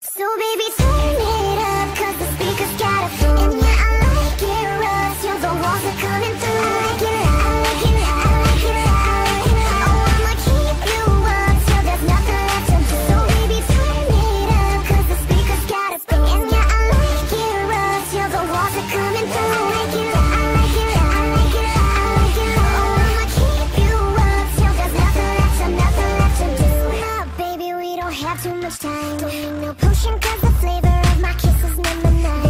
So baby, turn it up, cause the speakers got a flow. And yeah, I like it rough, till the walls are coming through. I like it, I like it, I like it, I like it. Oh, I'ma keep you up, till there's nothing left to do. So baby, turn it up, cause the speakers got a flow. And yeah, I like it rough, till the walls are coming through. I like it, I like it, I like it, I like it. Oh, I'ma keep you up, till there's nothing left to do. Nah, baby, we don't have too much time. No potion, cause the flavor of my kiss is number 9.